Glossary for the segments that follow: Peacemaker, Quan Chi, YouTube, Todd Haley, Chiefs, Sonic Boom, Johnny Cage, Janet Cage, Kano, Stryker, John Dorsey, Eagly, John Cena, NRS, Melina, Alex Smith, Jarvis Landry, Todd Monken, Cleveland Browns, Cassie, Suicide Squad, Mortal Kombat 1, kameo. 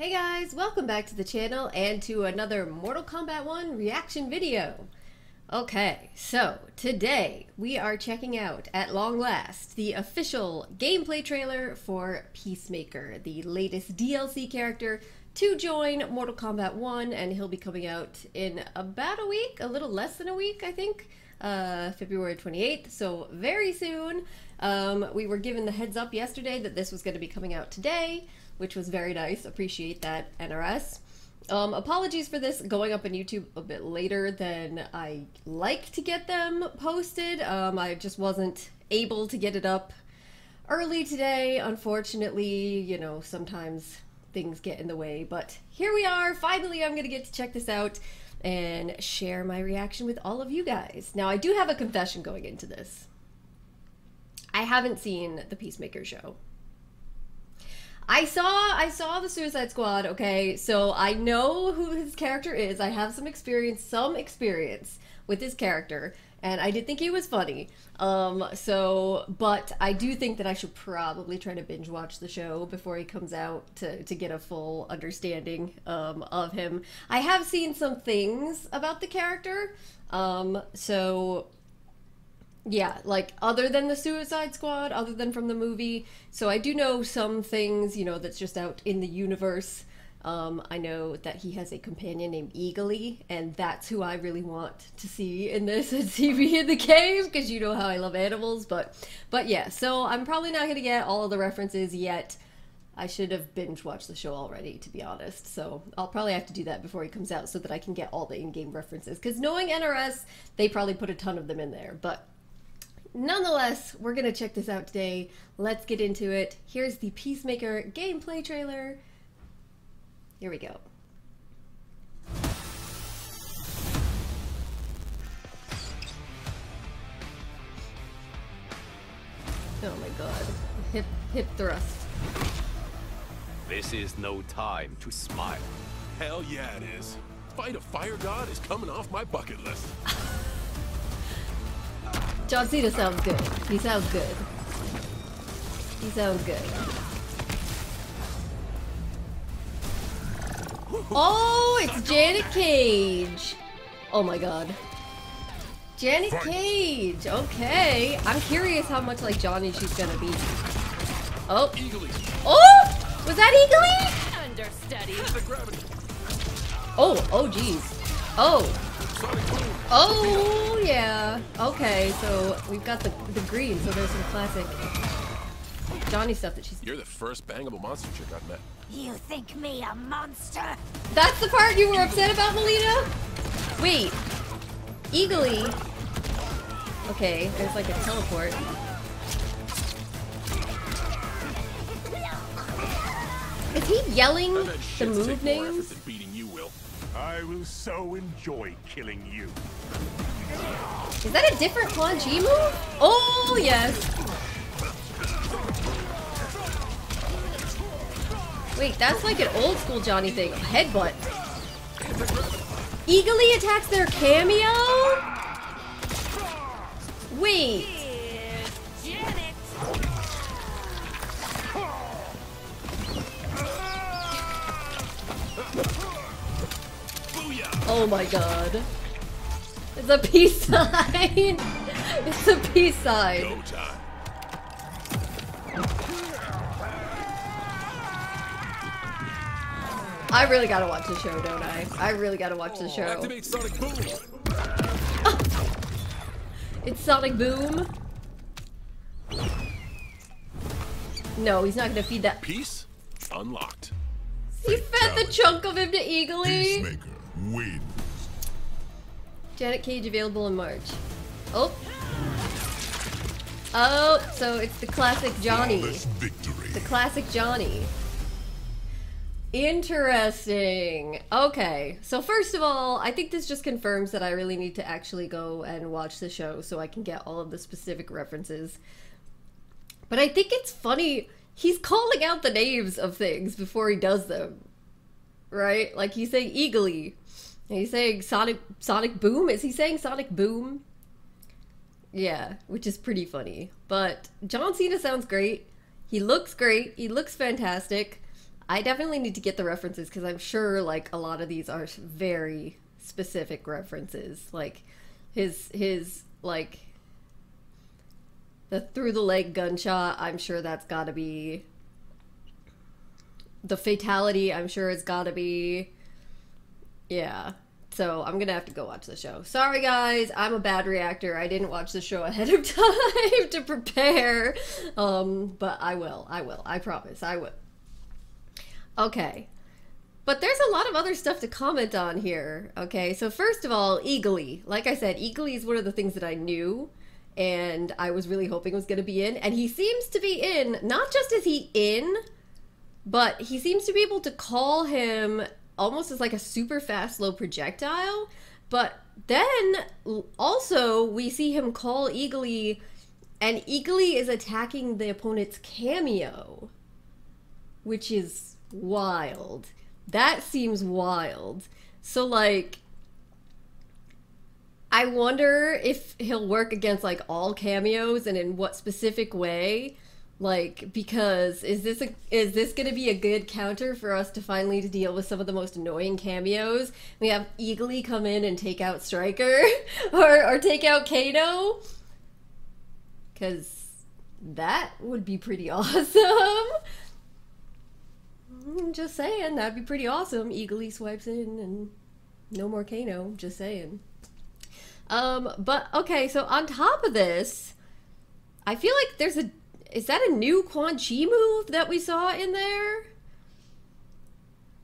Hey guys, welcome back to the channel and to another Mortal Kombat 1 reaction video. Okay, so today we are checking out, at long last, the official gameplay trailer for Peacemaker, the latest DLC character to join Mortal Kombat 1, and he'll be coming out in about a week, a little less than a week, I think. February 28th, so very soon. We were given the heads up yesterday that this was going to be coming out today, which was very nice. Appreciate that, NRS. Apologies for this going up on YouTube a bit later than I like to get them posted. I just wasn't able to get it up early today. Unfortunately, you know, sometimes things get in the way, but here we are. Finally, I'm going to get to check this out and share my reaction with all of you guys. Now, I do have a confession going into this. I haven't seen the Peacemaker show. I saw the Suicide Squad, okay? So I know who his character is. I have some experience with his character, and I did think he was funny. But I do think that I should probably try to binge watch the show before he comes out to get a full understanding of him. I have seen some things about the character, so yeah, like other than the Suicide Squad, other than from the movie. So I do know some things, you know, that's just out in the universe. I know that he has a companion named Eagly, and that's who I really want to see in this and see me in the cave, because you know how I love animals, but yeah, so I'm probably not going to get all of the references yet. I should have binge watched the show already, to be honest, so I'll probably have to do that before he comes out so that I can get all the in-game references, because knowing NRS, they probably put a ton of them in there, but nonetheless, we're going to check this out today. Let's get into it. Here's the Peacemaker gameplay trailer. Here we go. Oh my god. Hip thrust. This is no time to smile. Hell yeah it is. Fight a fire god is coming off my bucket list. John Cena sounds good. He sounds good. He sounds good. Oh, it's Janet Cage. Oh my god. Janet Cage. Okay. I'm curious how much like Johnny she's gonna be. Oh. Oh! Was that Eagly? Understudy. Oh, oh geez. Oh. Oh yeah. Okay, so we've got the green, so there's some classic Johnny stuff that she's... You're the first bangable monster chick I've met. You think me a monster? That's the part you were upset about, Melina? Wait. Eagly. Okay, there's like a teleport. Is he yelling the move names? I will so enjoy killing you. Is that a different Quan Chi move? Oh, yes. Wait, that's like an old school Johnny thing. Headbutt. Eagly attacks their cameo? Wait. Oh my god. It's a peace sign. It's a peace sign. I really gotta watch the show, don't I? I really gotta watch the show. Activate Sonic Boom. It's Sonic Boom. No, he's not gonna feed that. Peace unlocked. He fed the chunk of him to Eagly. Peacemaker wins. Janet Cage available in March. Oh. Oh, so it's the classic Johnny. The classic Johnny. Interesting. Okay, so first of all, I think this just confirms that I really need to actually go and watch the show so I can get all of the specific references. But I think it's funny, he's calling out the names of things before he does them, right? Like he's saying Eagly, and he's saying Sonic Boom. Is he saying Sonic Boom? Yeah, which is pretty funny. But John Cena sounds great. He looks fantastic. I definitely need to get the references because I'm sure like a lot of these are very specific references. Like his like the through the leg gunshot, I'm sure that's gotta be the fatality. I'm sure it's gotta be, yeah. So I'm gonna have to go watch the show. Sorry guys, I'm a bad reactor. I didn't watch the show ahead of time to prepare, but I will, I promise, I will. Okay, but there's a lot of other stuff to comment on here. Okay, so first of all, Eagly. Like I said, Eagly is one of the things that I knew and I was really hoping was gonna be in, and he seems to be in. Not just is he in, but he seems to be able to call him almost as like a super fast low projectile. But then also we see him call Eagly, and Eagly is attacking the opponent's cameo, which is wild. That seems wild. So like, I wonder if he'll work against like all cameos and in what specific way. Like, because is this gonna be a good counter for us to finally deal with some of the most annoying cameos? We have Eagly come in and take out Stryker or take out Kano, because that would be pretty awesome. Just saying, that'd be pretty awesome. Eagly swipes in and no more Kano. Just saying. But okay, so on top of this, I feel like there's a— is that a new Quan Chi move that we saw in there?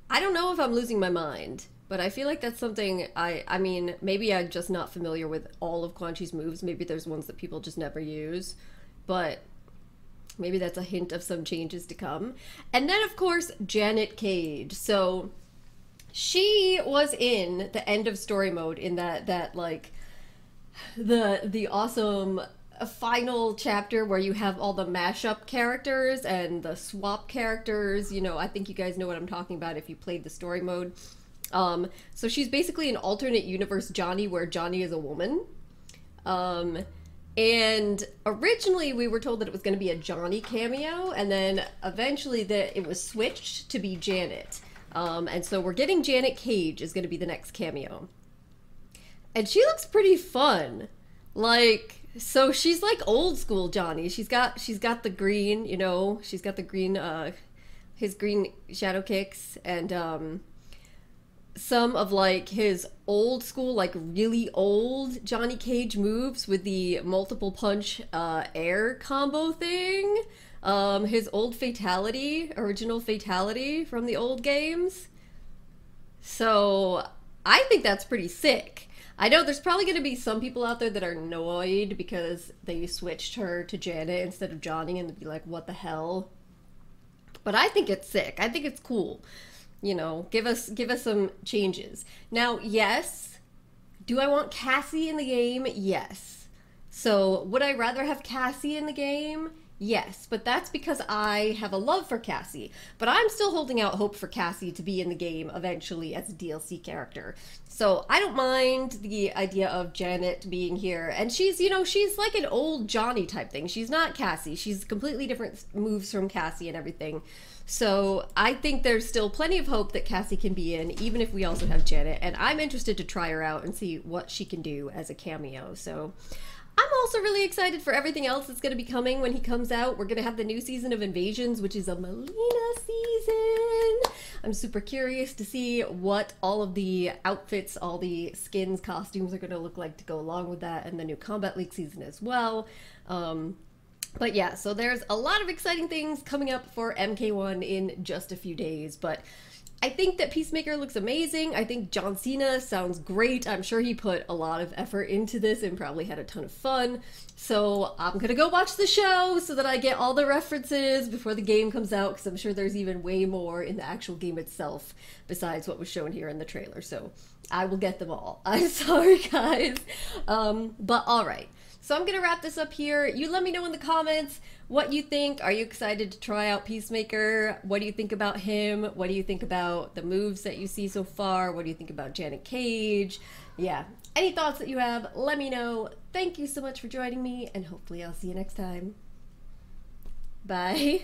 I don't know if I'm losing my mind, but I feel like that's something I mean, maybe I'm just not familiar with all of Quan Chi's moves. Maybe there's ones that people just never use, but maybe that's a hint of some changes to come. And then of course, Janet Cage. So she was in the end of story mode in that like the awesome final chapter where you have all the mashup characters and the swap characters. You know, I think you guys know what I'm talking about if you played the story mode. So she's basically an alternate universe Johnny, where Johnny is a woman. And originally we were told that it was going to be a Johnny cameo, and then eventually that it was switched to be Janet. And so we're getting Janet Cage is going to be the next cameo, and she looks pretty fun. Like, so she's like old school Johnny. She's got the green, you know, she's got the green, his green shadow kicks, and some of like his old school, like really old Johnny Cage moves with the multiple punch air combo thing. His old fatality, original fatality from the old games. So I think that's pretty sick. I know there's probably going to be some people out there that are annoyed because they switched her to Janet instead of Johnny, and they'd be like, what the hell? But I think it's sick. I think it's cool. You know, give us some changes. Now, yes, do I want Cassie in the game? Yes. So would I rather have Cassie in the game? Yes, but that's because I have a love for Cassie. But I'm still holding out hope for Cassie to be in the game eventually as a DLC character. So I don't mind the idea of Janet being here. And she's, you know, she's like an old Johnny type thing. She's not Cassie. She's completely different moves from Cassie and everything. So I think there's still plenty of hope that Cassie can be in, even if we also have Janet. And I'm interested to try her out and see what she can do as a cameo. So I'm also really excited for everything else that's going to be coming when he comes out. We're going to have the new season of Invasions, which is a Melina season. I'm super curious to see what all of the outfits, all the skins, costumes are going to look like to go along with that, and the new Combat League season as well. But yeah, so there's a lot of exciting things coming up for MK1 in just a few days, but I think that Peacemaker looks amazing. I think John Cena sounds great. I'm sure he put a lot of effort into this and probably had a ton of fun. So I'm gonna go watch the show so that I get all the references before the game comes out, because I'm sure there's even way more in the actual game itself besides what was shown here in the trailer. So I will get them all. I'm sorry guys, but all right. So I'm gonna wrap this up here. You let me know in the comments what you think. Are you excited to try out Peacemaker? What do you think about him? What do you think about the moves that you see so far? What do you think about Janet Cage? Yeah, any thoughts that you have, let me know. Thank you so much for joining me, and hopefully I'll see you next time. Bye.